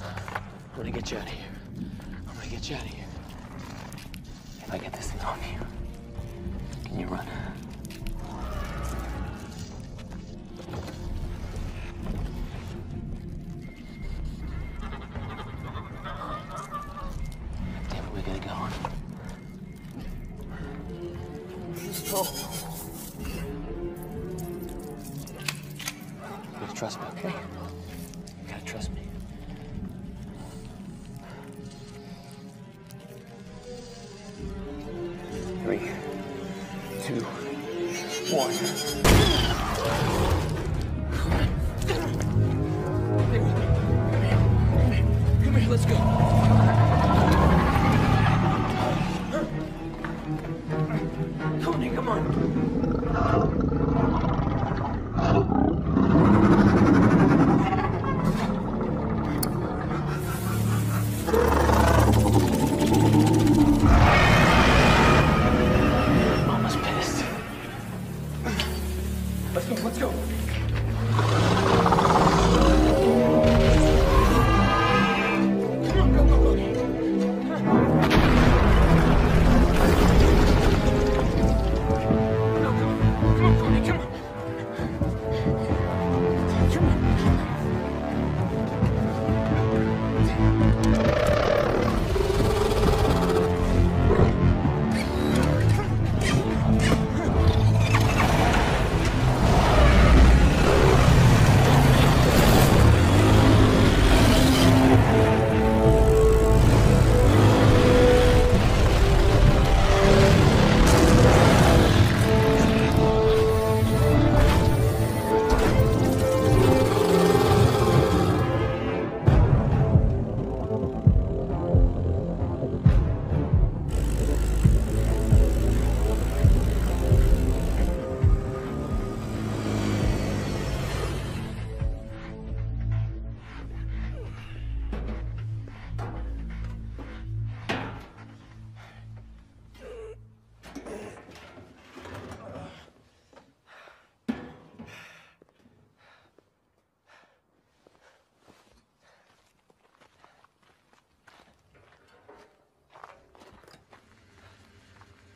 I'm gonna get you out of here. I'm gonna get you out of here. If I get this thing on you, can you run? Trust me, okay? You gotta trust me. Three, two, one.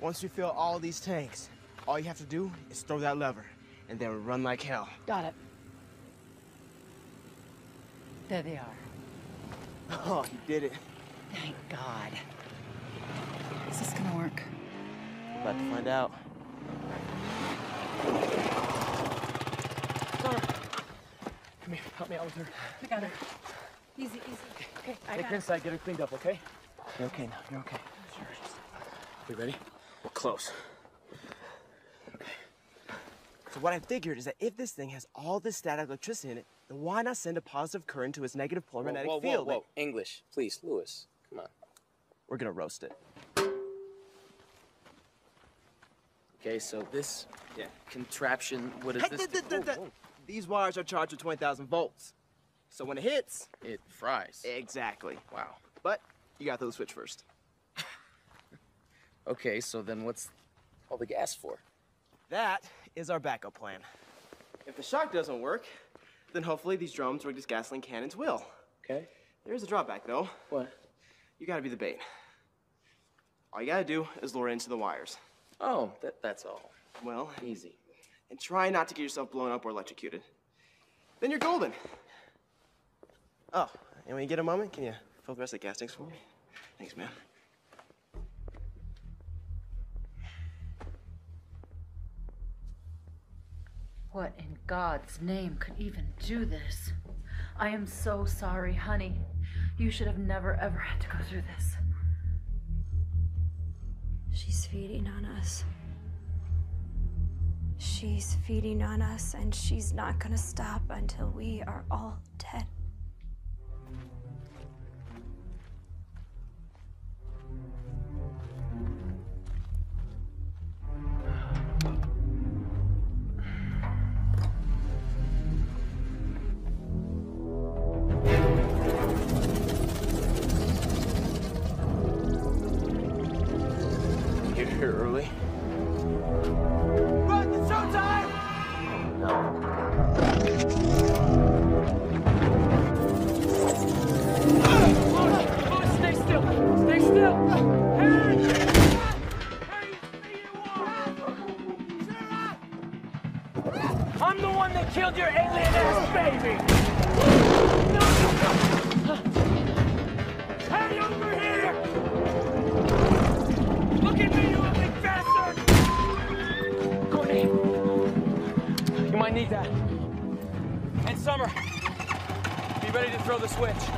Once you fill all these tanks, all you have to do is throw that lever, and then run like hell. Got it. There they are. Oh, you did it. Thank God. Is this gonna work? About to find out. Come here, help me out with her. I got her. Easy, easy. Okay, okay, I got her. Take her inside, get her cleaned up, okay? You're okay now, you're okay. Sure. You ready? We're close. Okay. So what I figured is that if this thing has all this static electricity in it, then why not send a positive current to its negative polar magnetic field? Whoa, whoa, English, please, Lewis, come on. We're gonna roast it. Okay, so this contraption, what is this? These wires are charged with 20,000 volts. So when it hits, it fries. Exactly. Wow. But you got to switch first. Okay, so then what's all the gas for? That is our backup plan. If the shock doesn't work, then hopefully these drums rigged as gasoline cannons will. Okay. There's a drawback, though. What? You got to be the bait. All you got to do is lure it into the wires. Oh, that's all. Well, easy. And try not to get yourself blown up or electrocuted. Then you're golden. Oh, and when you get a moment, can you fill the rest of the gas tanks for me? Thanks, man. What in God's name could even do this? I am so sorry, honey. You should have never, ever had to go through this. She's feeding on us. She's feeding on us, and she's not gonna stop until we are all dead. You're here early. Killed your alien-ass baby! No! Hey, over here! Look at me, you ugly bastard! Courtney, you might need that. And Summer, be ready to throw the switch.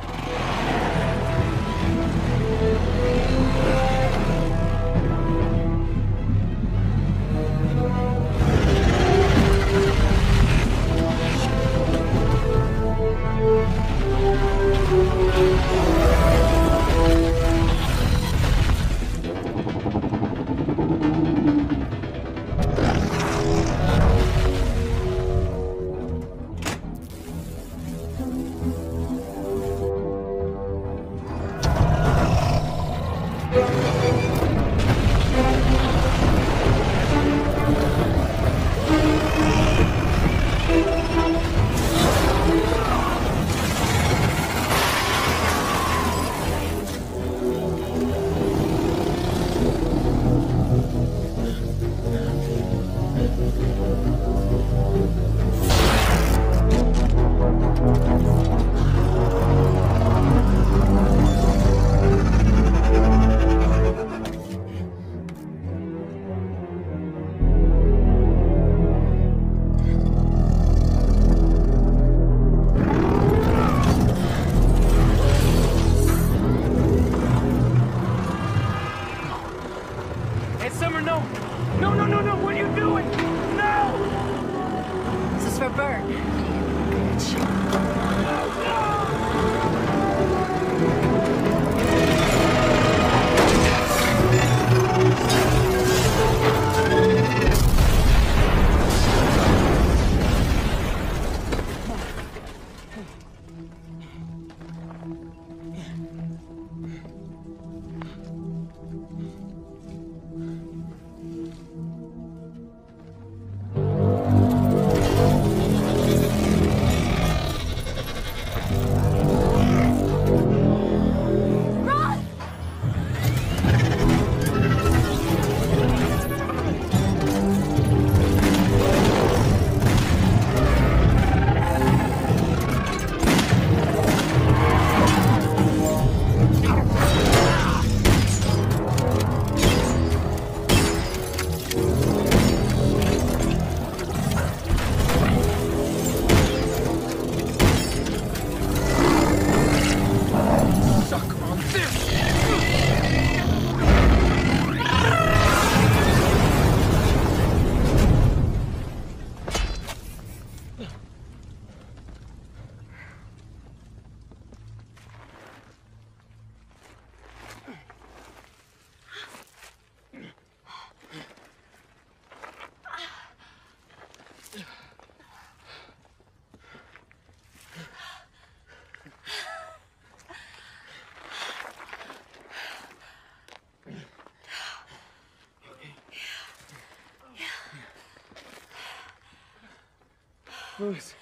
Louis.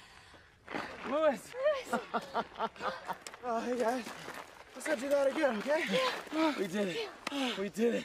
Oh, hey guys. Let's not do that again, okay? Yeah. We did it. We did it.